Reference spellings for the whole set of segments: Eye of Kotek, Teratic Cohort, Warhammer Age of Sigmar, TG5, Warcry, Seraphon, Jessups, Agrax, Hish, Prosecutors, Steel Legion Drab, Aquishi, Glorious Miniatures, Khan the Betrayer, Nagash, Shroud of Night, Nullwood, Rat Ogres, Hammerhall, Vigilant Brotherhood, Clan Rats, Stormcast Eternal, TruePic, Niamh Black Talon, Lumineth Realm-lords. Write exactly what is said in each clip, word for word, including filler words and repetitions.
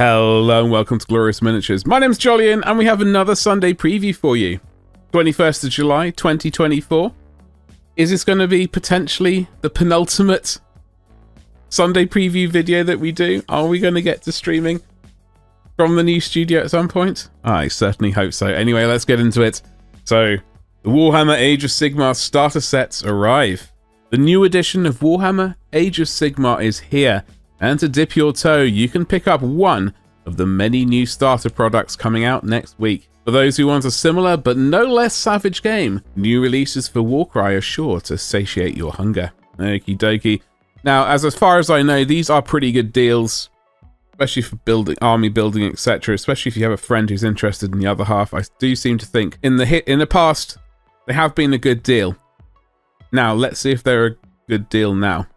Hello and welcome to Glorious Miniatures. My name's Jolyon and we have another Sunday preview for you. twenty-first of July twenty twenty-four. Is this going to be potentially the penultimate Sunday preview video that we do? Are we going to get to streaming from the new studio at some point? I certainly hope so. Anyway, let's get into it. So, the Warhammer Age of Sigmar starter sets arrive. The new edition of Warhammer Age of Sigmar is here. And to dip your toe, you can pick up one of the many new starter products coming out next week. For those who want a similar but no less savage game, new releases for Warcry are sure to satiate your hunger. Okie dokie. Now, as, as far as I know, these are pretty good deals, especially for building, army building, et cetera, especially if you have a friend who's interested in the other half. I do seem to think in the hit in the past, they have been a good deal. Now, let's see if they're a good deal now.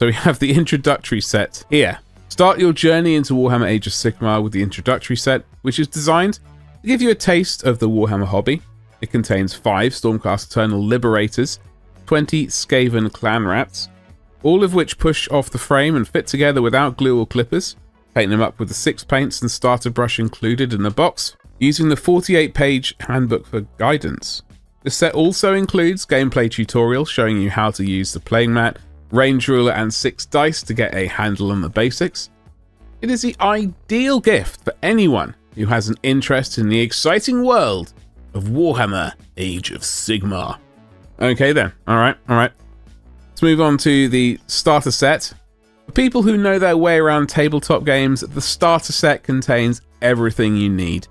So we have the introductory set here. Start your journey into Warhammer Age of Sigmar with the introductory set, which is designed to give you a taste of the Warhammer hobby. It contains five Stormcast Eternal Liberators, twenty Skaven Clan Rats, all of which push off the frame and fit together without glue or clippers. Paint them up with the six paints and starter brush included in the box, using the forty-eight page handbook for guidance. The set also includes gameplay tutorial showing you how to use the playing mat, range ruler and six dice to get a handle on the basics. It is the ideal gift for anyone who has an interest in the exciting world of Warhammer Age of Sigmar. Okay then, alright, alright. Let's move on to the starter set. For people who know their way around tabletop games, the starter set contains everything you need.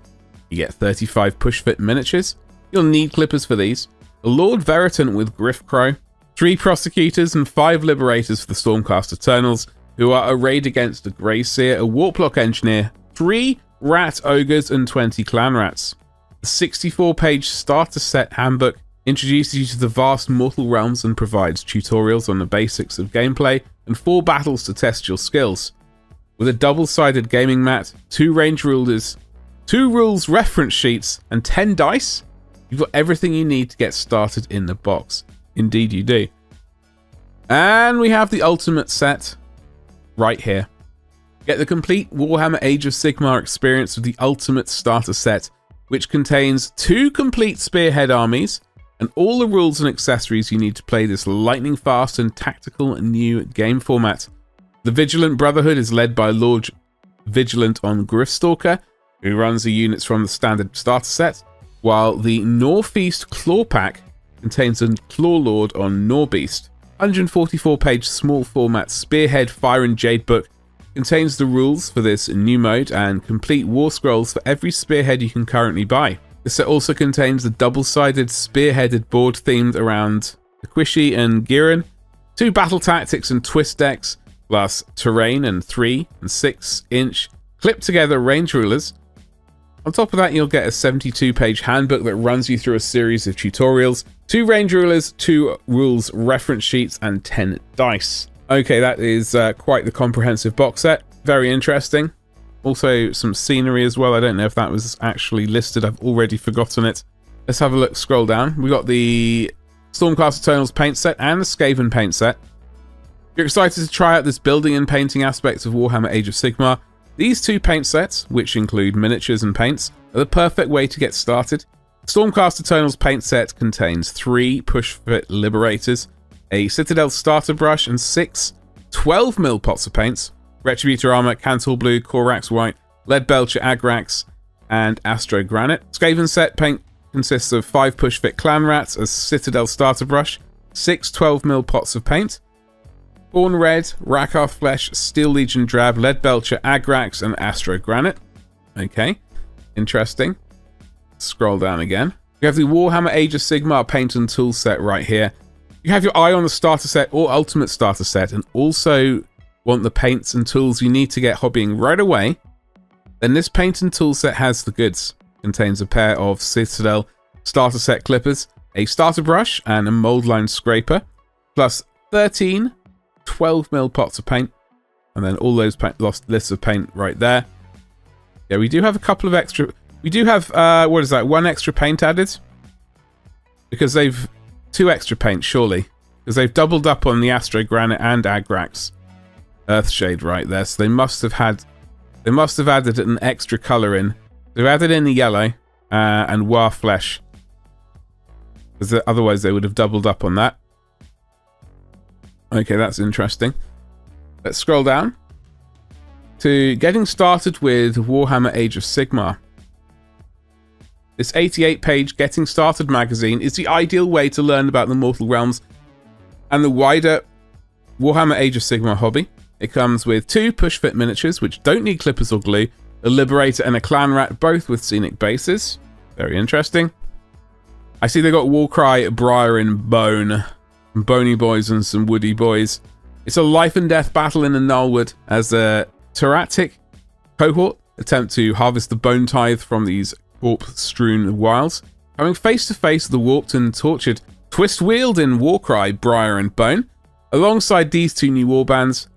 You get thirty-five push-fit miniatures. You'll need clippers for these. A Lord-Veritant with Griff Crow, three Prosecutors and five Liberators for the Stormcast Eternals, who are arrayed against a Grey Seer, a Warplock Engineer, three Rat Ogres and twenty Clan Rats. The sixty-four page starter set handbook introduces you to the vast Mortal Realms and provides tutorials on the basics of gameplay and four battles to test your skills. With a double-sided gaming mat, two range rulers, two rules reference sheets and ten dice, you've got everything you need to get started in the box. Indeed you do. And we have the ultimate set right here. Get the complete Warhammer Age of Sigmar experience with the ultimate starter set, which contains two complete Spearhead armies and all the rules and accessories you need to play this lightning fast and tactical new game format. The Vigilant Brotherhood is led by Lord Vigilant on Griffstalker, who runs the units from the standard starter set, while the Northeast Claw Pack contains a Claw Lord on Norbeast. one hundred forty-four page small format Spearhead Fire and Jade book contains the rules for this new mode and complete war scrolls for every Spearhead you can currently buy. The set also contains a double-sided spearheaded board themed around Aquishi and Giran, two battle tactics and twist decks, plus terrain and three and six inch clip together range rulers. On top of that, you'll get a seventy-two page handbook that runs you through a series of tutorials, two range rulers, two rules reference sheets, and ten dice. Okay, that is uh, quite the comprehensive box set. Very interesting. Also, some scenery as well. I don't know if that was actually listed. I've already forgotten it. Let's have a look. Scroll down. We've got the Stormcast Eternals paint set and the Skaven paint set. If you're excited to try out this building and painting aspects of Warhammer Age of Sigmar, these two paint sets, which include miniatures and paints, are the perfect way to get started. Stormcast Eternal's paint set contains three push-fit Liberators, a Citadel starter brush, and six twelve mil pots of paints, Retributor armor, Cantal Blue, Korax White, Lead Belcher, Agrax, and Astro Granite. Skaven set paint consists of five push-fit Clan Rats, a Citadel starter brush, six twelve mil pots of paint, Born Red, Rakar Flesh, Steel Legion Drab, Lead Belcher, Agrax, and Astro Granite. Okay, interesting. Scroll down again. We have the Warhammer Age of Sigmar paint and tool set right here. You have your eye on the starter set or ultimate starter set and also want the paints and tools you need to get hobbying right away, then this paint and tool set has the goods. Contains a pair of Citadel starter set clippers, a starter brush, and a mold line scraper, plus thirteen twelve mil pots of paint, and then all those paint, lost lists of paint right there. Yeah, we do have a couple of extra. We do have uh, what is that? One extra paint added because they've two extra paint surely because they've doubled up on the Astro Granite and Agrax Earthshade right there. So they must have had They must have added an extra colour in. They've added in the yellow uh, and war flesh. Because otherwise they would have doubled up on that. Okay, that's interesting. Let's scroll down to getting started with Warhammer Age of Sigmar. This eighty-eight page Getting Started magazine is the ideal way to learn about the Mortal Realms and the wider Warhammer Age of Sigmar hobby. It comes with two push-fit miniatures, which don't need clippers or glue, a Liberator and a Clan Rat, both with scenic bases. Very interesting. I see they got Warcry, Briar and Bone. Some bony boys and some woody boys. It's a life and death battle in the Nullwood as the Teratic cohort attempt to harvest the bone tithe from these warp-strewn wilds, coming face-to-face with the warped and tortured twist-wheeled in Warcry, Briar and Bone. Alongside these two new warbands,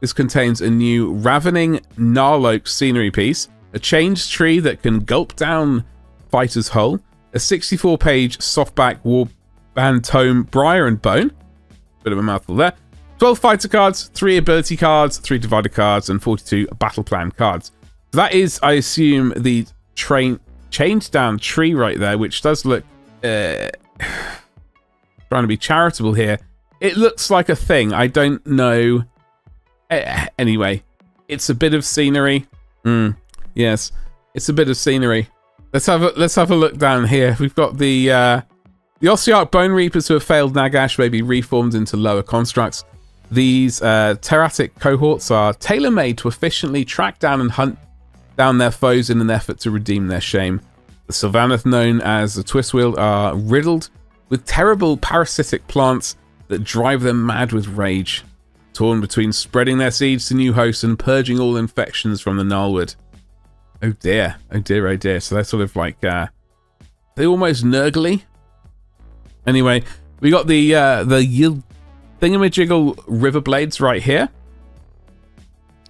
this contains a new Ravening Narloke scenery piece, a changed tree that can gulp down fighters whole, a sixty-four page softback warband tome Briar and Bone, bit of a mouthful there, twelve fighter cards, three ability cards, three divider cards, and forty-two battle plan cards. So that is, I assume, the train chained down tree right there, which does look, uh, trying to be charitable here, it looks like a thing. I don't know. Uh, anyway, it's a bit of scenery. Mm, yes, it's a bit of scenery. Let's have a, let's have a look down here. We've got the uh, the Ossiarch Bone Reapers who have failed Nagash may be reformed into lower constructs. These uh, Teratic cohorts are tailor-made to efficiently track down and hunt down their foes in an effort to redeem their shame. The Sylvaneth, known as the Twistwheel, are riddled with terrible parasitic plants that drive them mad with rage, torn between spreading their seeds to new hosts and purging all infections from the Gnarlwood. Oh dear, oh dear, oh dear. So they're sort of like, uh, they're almost nurgly. Anyway, we got the, uh, the Yield Thingamajiggle Riverblades right here.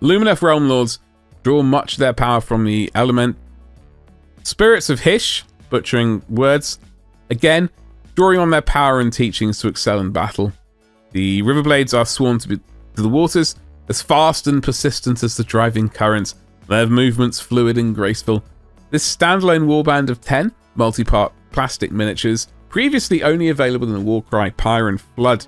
Lumineth Realm Lords draw much of their power from the element spirits of Hish, butchering words again, drawing on their power and teachings to excel in battle. The Riverblades are sworn to be to the waters, as fast and persistent as the driving currents, their movements fluid and graceful. This standalone warband of ten multi-part plastic miniatures, previously only available in the Warcry Pyre and Flood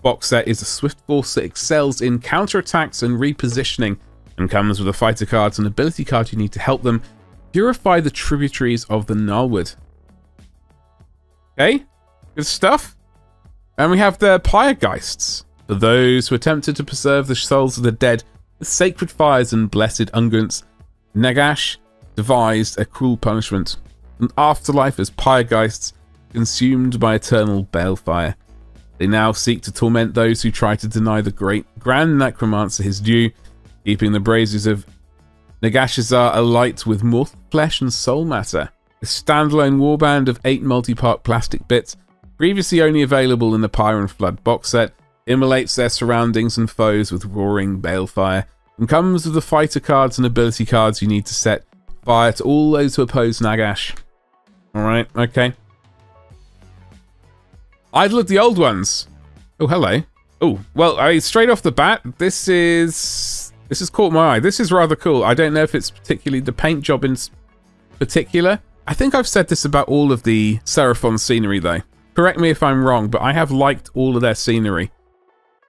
box set, is a swift force that excels in counterattacks and repositioning, and comes with the fighter cards and ability card you need to help them purify the tributaries of the Nullwood. Okay, good stuff. And we have the Pyregeists, for those who attempted to preserve the souls of the dead with sacred fires and blessed unguents. Nagash devised a cruel punishment, an afterlife as Pyregeists consumed by eternal balefire. They now seek to torment those who try to deny the great Grand Necromancer his due, keeping the braises of Nagashazar alight with mortal flesh and soul matter. A standalone warband of eight multi-part plastic bits, previously only available in the Pyre and Flood box set, immolates their surroundings and foes with roaring balefire, and comes with the fighter cards and ability cards you need to set fire to all those who oppose Nagash. Alright, okay. Idol of the Old Ones. Oh, hello. Oh, well, I, straight off the bat, this is... This has caught my eye. This is rather cool. I don't know if it's particularly the paint job in particular. I think I've said this about all of the Seraphon scenery, though. Correct me if I'm wrong, but I have liked all of their scenery.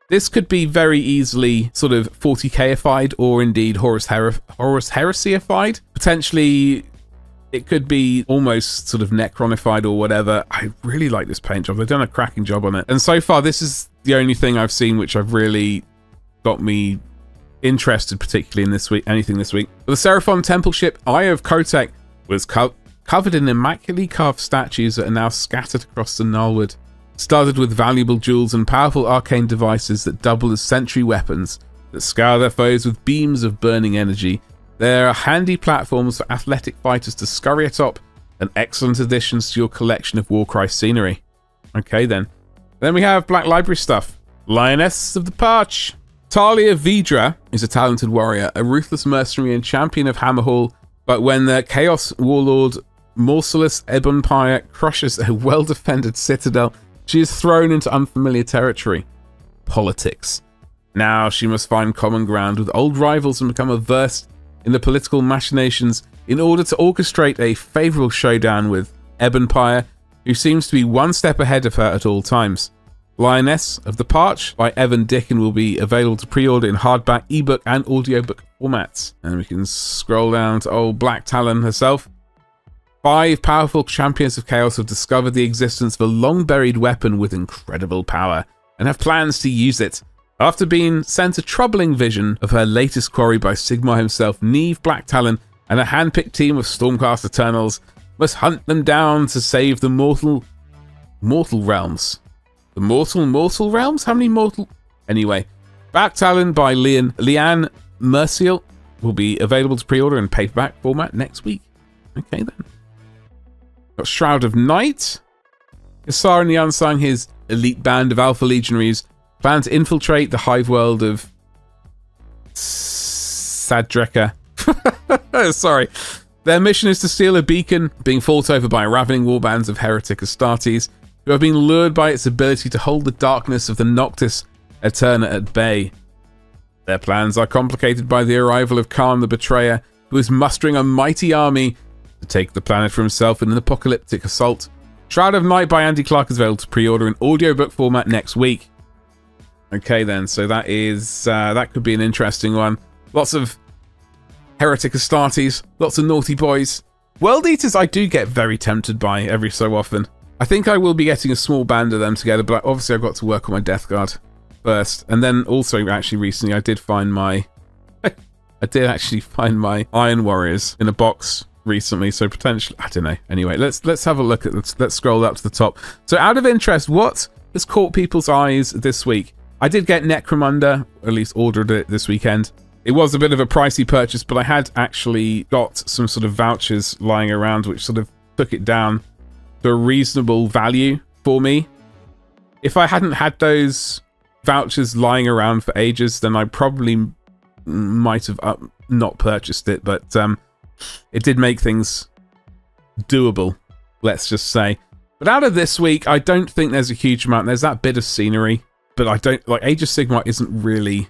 This could be very easily sort of forty K-ified, or indeed Horus, Her Horus Heresy-ified. Potentially, it could be almost sort of Necronified or whatever. I really like this paint job. They've done a cracking job on it. And so far, this is the only thing I've seen which I've really got me interested, particularly in this week, anything this week. The Seraphon Temple Ship, Eye of Kotek, was cut. Covered in immaculately carved statues that are now scattered across the Nullwood, studded with valuable jewels and powerful arcane devices that double as sentry weapons that scour their foes with beams of burning energy. There are handy platforms for athletic fighters to scurry atop, and excellent additions to your collection of Warcry scenery. Okay then. Then we have Black Library stuff. Lioness of the Parch. Talia Vidra is a talented warrior, a ruthless mercenary and champion of Hammerhall, but when the Chaos Warlord Morseless Ebonpire crushes a well-defended citadel, she is thrown into unfamiliar territory, politics. Now she must find common ground with old rivals and become averse in the political machinations in order to orchestrate a favourable showdown with Ebonpire, who seems to be one step ahead of her at all times. Lioness of the Parch by Evan Dickin will be available to pre-order in hardback, ebook and audiobook formats. And we can scroll down to old Black Talon herself. Five powerful champions of chaos have discovered the existence of a long-buried weapon with incredible power and have plans to use it. After being sent a troubling vision of her latest quarry by Sigmar himself, Niamh Black Talon and a handpicked team of Stormcast Eternals must hunt them down to save the mortal... Mortal Realms. The Mortal Mortal Realms? How many Mortal... Anyway, Black Talon by Leanne, Leanne Merciel will be available to pre-order in paperback format next week. Okay then. Got Shroud of Night. Kassar and the Unsung, his elite band of Alpha Legionaries, plan to infiltrate the hive world of... Sadreka. Sorry. Their mission is to steal a beacon being fought over by ravening warbands of heretic Astartes, who have been lured by its ability to hold the darkness of the Noctis Eterna at bay. Their plans are complicated by the arrival of Khan the Betrayer, who is mustering a mighty army to take the planet for himself in an apocalyptic assault. Shroud of Night by Andy Clark is available to pre-order in audiobook format next week. Okay then, so that is uh, that could be an interesting one. Lots of heretic Astartes, lots of naughty boys. World Eaters I do get very tempted by every so often. I think I will be getting a small band of them together, but obviously I've got to work on my Death Guard first. And then also, actually, recently I did find my... I did actually find my Iron Warriors in a box recently, so potentially... I don't know. Anyway, let's let's have a look at... Let's, let's scroll up to the top. So out of interest, what has caught people's eyes this week? I did get Necromunda, or at least ordered it this weekend. It was a bit of a pricey purchase, but I had actually got some sort of vouchers lying around, which sort of took it down to a reasonable value for me. If I hadn't had those vouchers lying around for ages, then I probably might have up, not purchased it, but um, it did make things doable, let's just say. But out of this week, I don't think there's a huge amount. There's that bit of scenery, but I don't, like, Age of Sigmar isn't really,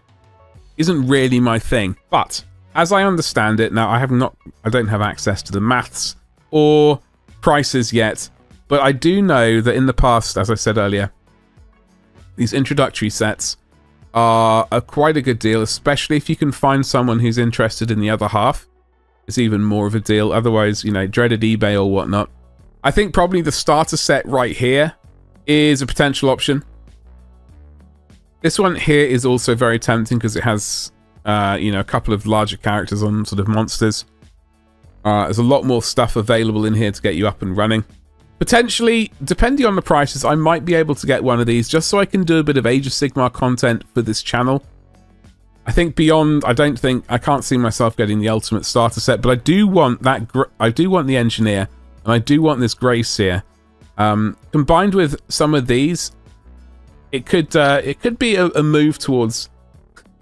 isn't really my thing. But as I understand it, now I have not, I don't have access to the maths or prices yet, but I do know that in the past, as I said earlier, these introductory sets are, are quite a good deal, especially if you can find someone who's interested in the other half. It's even more of a deal. Otherwise, you know, dreaded eBay or whatnot. I think probably the starter set right here is a potential option. This one here is also very tempting because it has, uh, you know, a couple of larger characters on sort of monsters. Uh, there's a lot more stuff available in here to get you up and running. Potentially, depending on the prices, I might be able to get one of these just so I can do a bit of Age of Sigmar content for this channel. I think beyond, I don't think, I can't see myself getting the ultimate starter set, but I do want that, I do want the Engineer, and I do want this Grey Seer. Um, combined with some of these, it could, uh, it could be a, a move towards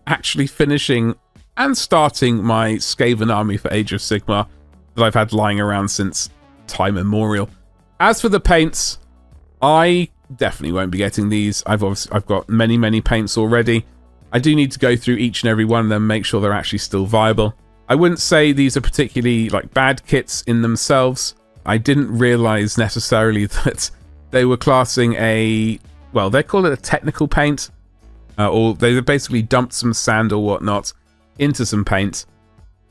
actually finishing and starting my Skaven army for Age of Sigmar that I've had lying around since time immemorial. As for the paints, I definitely won't be getting these. I've obviously I've got many, many paints already. I do need to go through each and every one of them, make sure they're actually still viable. I wouldn't say these are particularly like bad kits in themselves. I didn't realize necessarily that they were classing a, well, they call it a technical paint, uh, or they basically dumped some sand or whatnot into some paint.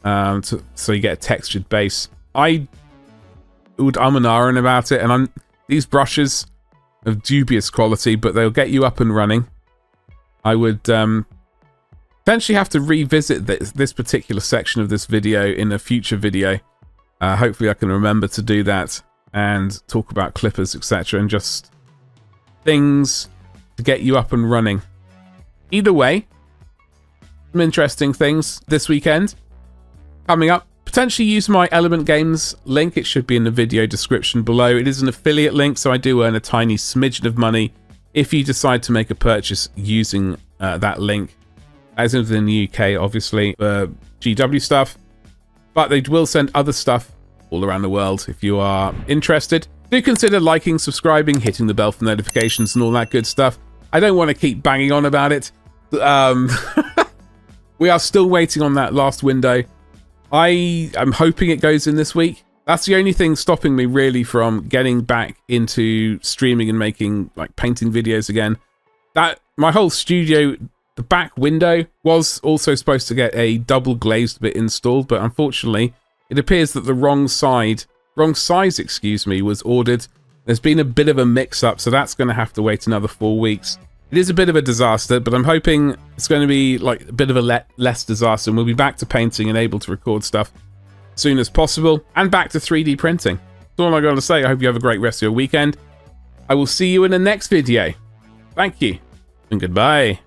Um, to, so you get a textured base. I would um and ah-ing about it, and I'm, these brushes of dubious quality, but they'll get you up and running. I would um, potentially have to revisit this, this particular section of this video in a future video. Uh, hopefully I can remember to do that and talk about clippers, et cetera, and just things to get you up and running. Either way, some interesting things this weekend. Coming up, potentially use my Element Games link. It should be in the video description below. It is an affiliate link, so I do earn a tiny smidgen of money if you decide to make a purchase using uh, that link. As in the U K, obviously, for G W stuff. But they will send other stuff all around the world if you are interested. Do consider liking, subscribing, hitting the bell for notifications and all that good stuff. I don't want to keep banging on about it. Um, we are still waiting on that last window I am hoping it goes in this week. That's the only thing stopping me really from getting back into streaming and making like painting videos again. That my whole studio, the back window was also supposed to get a double glazed bit installed, but unfortunately it appears that the wrong side, wrong size, excuse me, was ordered. There's been a bit of a mix up, so that's going to have to wait another four weeks. It is a bit of a disaster, but I'm hoping it's going to be like a bit of a le less disaster, and we'll be back to painting and able to record stuff as soon as possible, and back to three D printing. That's all I'm going to say. I hope you have a great rest of your weekend. I will see you in the next video. Thank you, and goodbye.